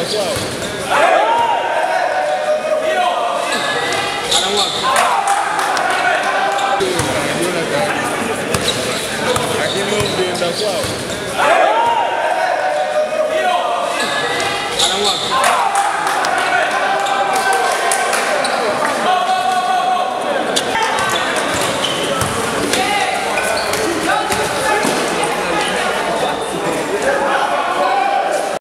I don't want to.